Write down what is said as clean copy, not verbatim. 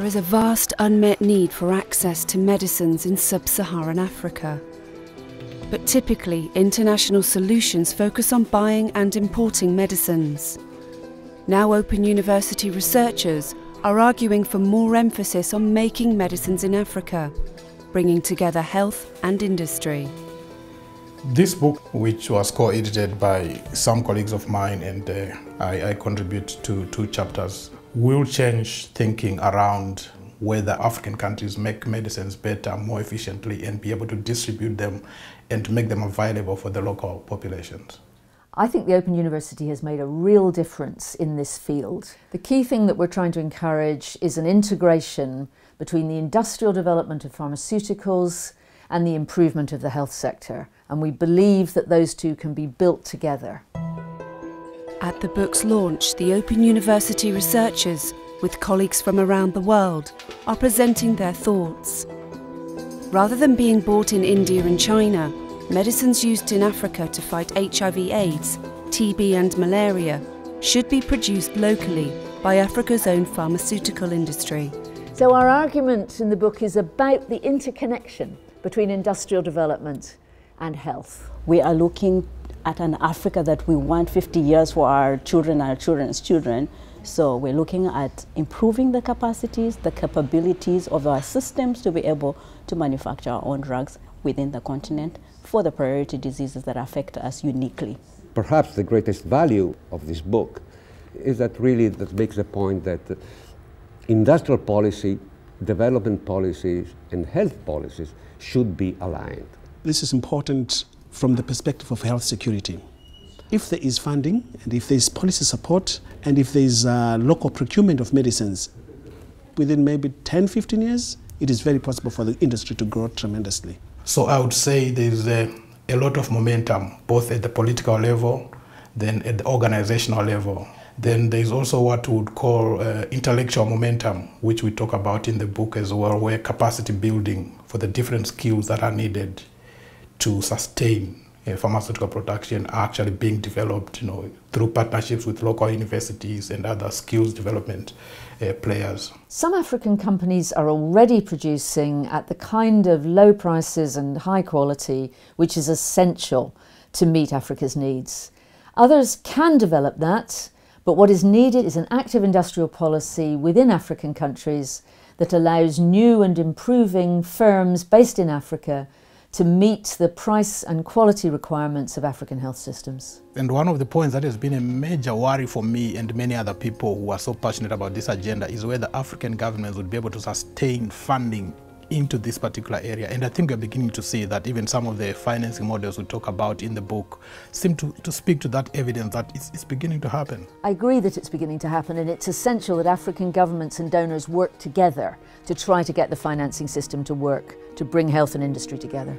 There is a vast unmet need for access to medicines in sub-Saharan Africa. But typically, international solutions focus on buying and importing medicines. Now Open University researchers are arguing for more emphasis on making medicines in Africa, bringing together health and industry. This book, which was co-edited by some colleagues of mine and I contribute to two chapters, will change thinking around whether African countries make medicines better, more efficiently, and be able to distribute them and to make them available for the local populations. I think the Open University has made a real difference in this field. The key thing that we're trying to encourage is an integration between the industrial development of pharmaceuticals and the improvement of the health sector, and we believe that those two can be built together. At the book's launch, the Open University researchers, with colleagues from around the world, are presenting their thoughts. Rather than being bought in India and China, medicines used in Africa to fight HIV/AIDS, TB and malaria should be produced locally by Africa's own pharmaceutical industry. So our argument in the book is about the interconnection between industrial development and health. We are looking at an Africa that we want 50 years for our children, our children's children. So we're looking at improving the capacities, the capabilities of our systems to be able to manufacture our own drugs within the continent for the priority diseases that affect us uniquely. Perhaps the greatest value of this book is that really that makes the point that industrial policy, development policies and health policies should be aligned. This is important from the perspective of health security. If there is funding, and if there is policy support, and if there is local procurement of medicines, within maybe 10, 15 years, it is very possible for the industry to grow tremendously. So I would say there is a lot of momentum, both at the political level, then at the organizational level. Then there is also what we would call intellectual momentum, which we talk about in the book as well, where capacity building for the different skills that are needed to sustain pharmaceutical production are actually being developed, through partnerships with local universities and other skills development players. Some African companies are already producing at the kind of low prices and high quality which is essential to meet Africa's needs. Others can develop that, but what is needed is an active industrial policy within African countries that allows new and improving firms based in Africa to meet the price and quality requirements of African health systems. And one of the points that has been a major worry for me and many other people who are so passionate about this agenda is whether African governments would be able to sustain funding into this particular area. And I think we're beginning to see that even some of the financing models we talk about in the book seem to speak to that evidence that it's beginning to happen. I agree that it's beginning to happen, and it's essential that African governments and donors work together to try to get the financing system to work, to bring health and industry together.